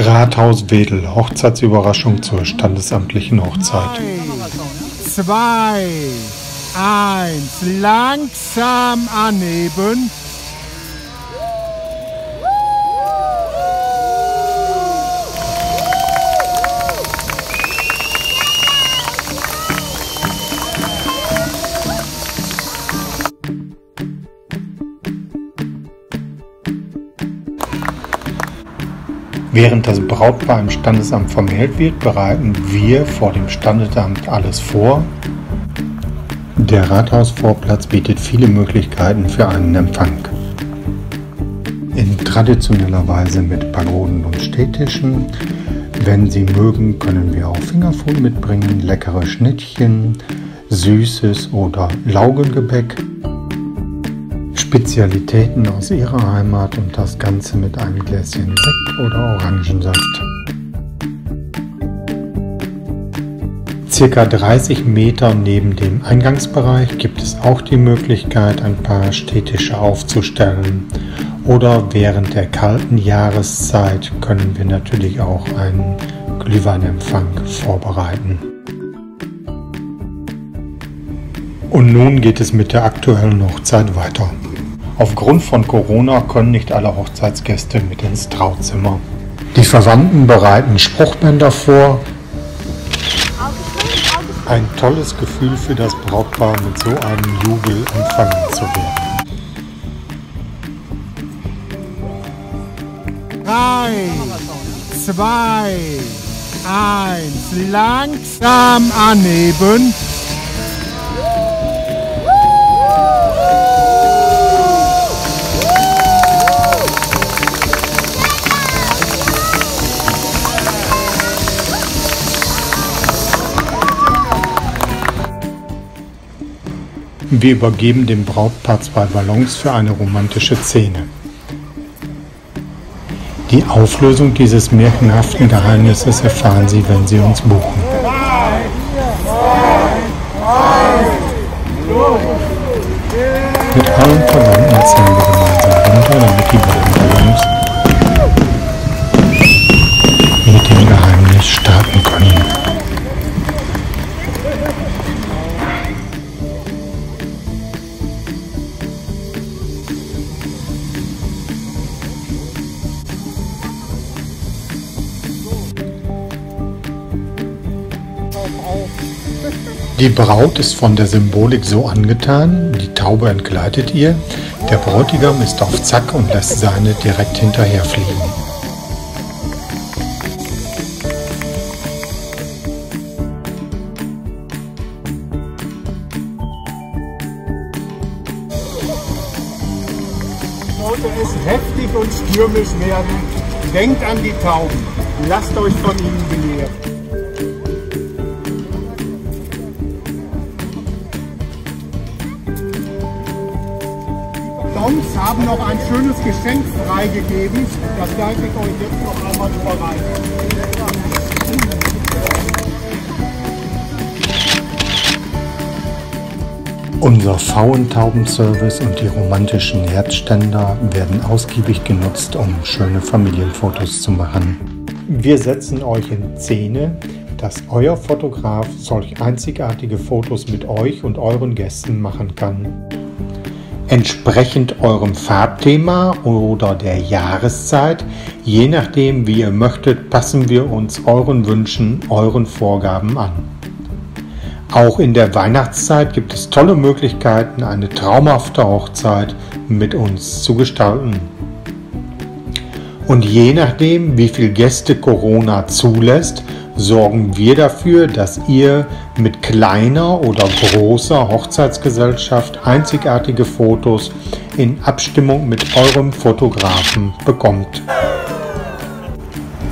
Rathaus Wedel, Hochzeitsüberraschung zur standesamtlichen Hochzeit. 3, 2, 1, langsam anheben. Während das Brautpaar im Standesamt vermählt wird, bereiten wir vor dem Standesamt alles vor. Der Rathausvorplatz bietet viele Möglichkeiten für einen Empfang. In traditioneller Weise mit Pagoden und Stehtischen. Wenn Sie mögen, können wir auch Fingerfood mitbringen, leckere Schnittchen, süßes oder Laugengebäck, Spezialitäten aus Ihrer Heimat und das Ganze mit einem Gläschen Sekt oder Orangensaft. Circa 30 Meter neben dem Eingangsbereich gibt es auch die Möglichkeit, ein paar Stehtische aufzustellen. Oder während der kalten Jahreszeit können wir natürlich auch einen Glühweinempfang vorbereiten. Und nun geht es mit der aktuellen Hochzeit weiter. Aufgrund von Corona können nicht alle Hochzeitsgäste mit ins Trauzimmer. Die Verwandten bereiten Spruchbänder vor. Ein tolles Gefühl für das Brautpaar, mit so einem Jubel empfangen zu werden. 3, 2, 1, langsam anheben. Wir übergeben dem Brautpaar 2 Ballons für eine romantische Szene. Die Auflösung dieses märchenhaften Geheimnisses erfahren Sie, wenn Sie uns buchen. Mit allen Verwandten zählen wir gemeinsam runter, damit die beiden Ballons mit dem Geheimnis starten können. 3. Die Braut ist von der Symbolik so angetan, die Taube entgleitet ihr, der Bräutigam ist auf Zack und lässt seine direkt hinterherfliegen. Sollte es heftig und stürmisch werden, denkt an die Tauben, lasst euch von ihnen belehren. Haben noch ein schönes Geschenk freigegeben, das darf ich euch jetzt noch einmal überreichen. Unser Pfauentauben-Service und die romantischen Herzständer werden ausgiebig genutzt, um schöne Familienfotos zu machen. Wir setzen euch in Szene, dass euer Fotograf solch einzigartige Fotos mit euch und euren Gästen machen kann. Entsprechend eurem Farbthema oder der Jahreszeit, je nachdem wie ihr möchtet, passen wir uns euren Wünschen, euren Vorgaben an. Auch in der Weihnachtszeit gibt es tolle Möglichkeiten, eine traumhafte Hochzeit mit uns zu gestalten. Und je nachdem, wie viele Gäste Corona zulässt, sorgen wir dafür, dass ihr mit kleiner oder großer Hochzeitsgesellschaft einzigartige Fotos in Abstimmung mit eurem Fotografen bekommt.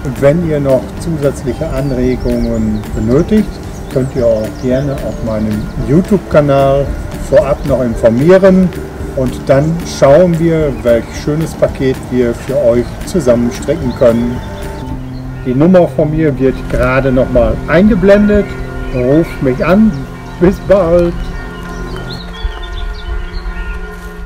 Und wenn ihr noch zusätzliche Anregungen benötigt, könnt ihr auch gerne auf meinem YouTube-Kanal vorab noch informieren und dann schauen wir, welch schönes Paket wir für euch zusammenstricken können. Die Nummer von mir wird gerade nochmal eingeblendet. Ruft mich an. Bis bald.